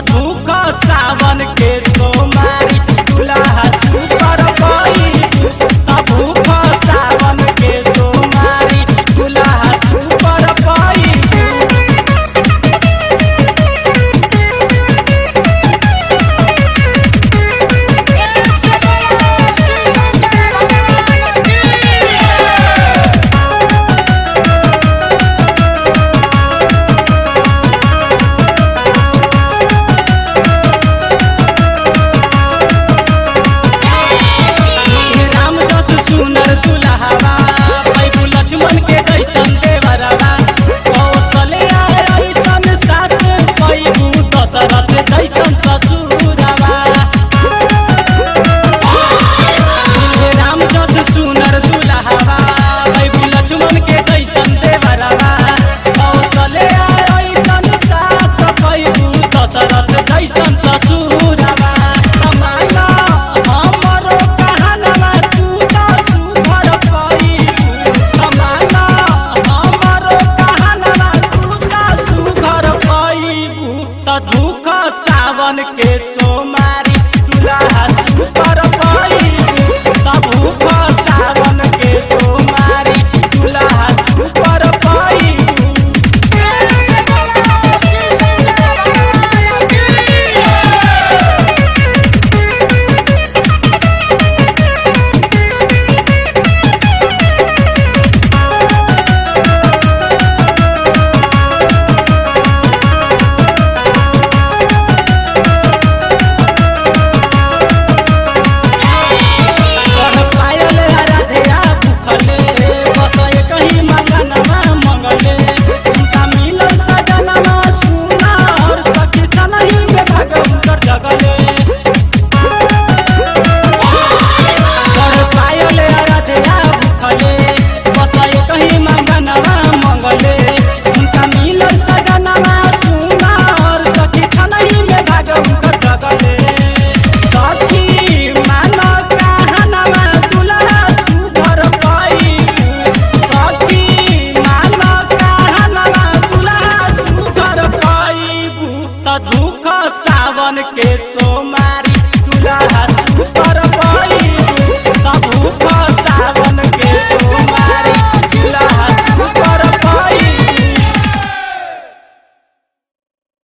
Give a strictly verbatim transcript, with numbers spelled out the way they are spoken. भूख सावन के सोमारी दुल्हा सुपर पैबू, भूख सावन के सोमारी दुल्हा सुपर के